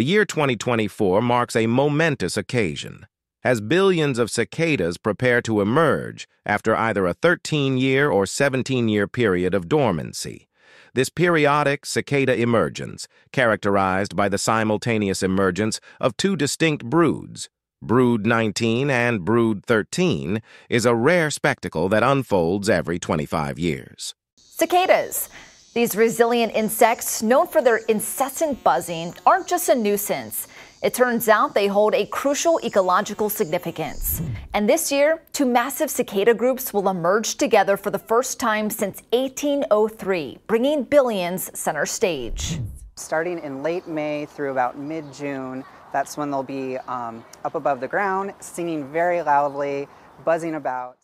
The year 2024 marks a momentous occasion, as billions of cicadas prepare to emerge after either a 13-year or 17-year period of dormancy. This periodic cicada emergence, characterized by the simultaneous emergence of two distinct broods, Brood XIX and Brood XIII, is a rare spectacle that unfolds every 25 years. Cicadas. These resilient insects, known for their incessant buzzing, aren't just a nuisance. It turns out they hold a crucial ecological significance. And this year, two massive cicada groups will emerge together for the first time since 1803, bringing billions center stage. Starting in late May through about mid-June, that's when they'll be up above the ground, singing very loudly, buzzing about.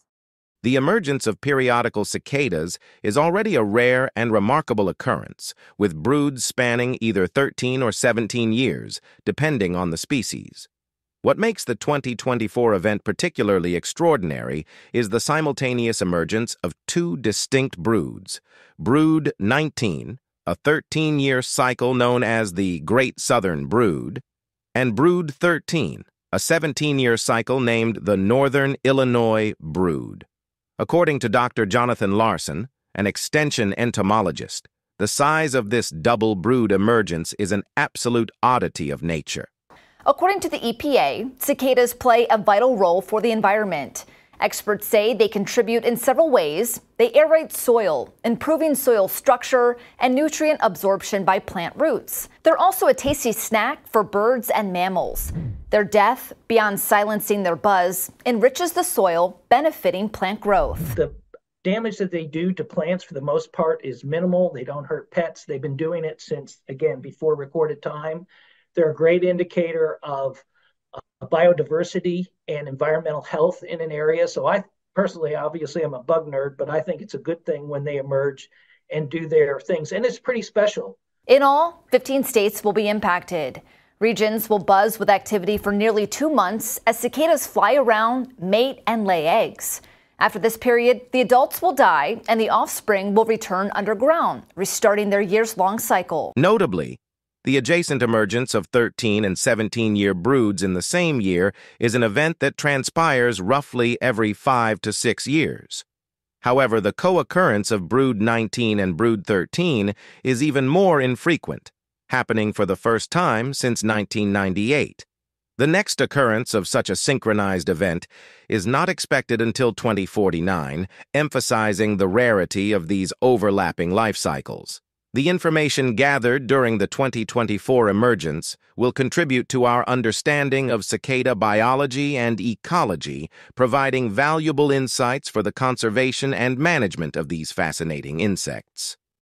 The emergence of periodical cicadas is already a rare and remarkable occurrence, with broods spanning either 13 or 17 years, depending on the species. What makes the 2024 event particularly extraordinary is the simultaneous emergence of two distinct broods. Brood XIX, a 13-year cycle known as the Great Southern Brood, and Brood XIII, a 17-year cycle named the Northern Illinois Brood. According to Dr. Jonathan Larson, an extension entomologist, the size of this double brood emergence is an absolute oddity of nature. According to the EPA, cicadas play a vital role for the environment. Experts say they contribute in several ways. They aerate soil, improving soil structure and nutrient absorption by plant roots. They're also a tasty snack for birds and mammals. Their death, beyond silencing their buzz, enriches the soil, benefiting plant growth. The damage that they do to plants, for the most part, is minimal. They don't hurt pets. They've been doing it since, again, before recorded time. They're a great indicator of biodiversity and environmental health in an area. So I personally, obviously, I'm a bug nerd, but I think it's a good thing when they emerge and do their things. And it's pretty special. In all, 15 states will be impacted. Regions will buzz with activity for nearly 2 months as cicadas fly around, mate, and lay eggs. After this period, the adults will die and the offspring will return underground, restarting their years-long cycle. Notably, the adjacent emergence of 13- and 17-year broods in the same year is an event that transpires roughly every 5 to 6 years. However, the co-occurrence of Brood XIX and Brood XIII is even more infrequent, happening for the first time since 1998. The next occurrence of such a synchronized event is not expected until 2049, emphasizing the rarity of these overlapping life cycles. The information gathered during the 2024 emergence will contribute to our understanding of cicada biology and ecology, providing valuable insights for the conservation and management of these fascinating insects.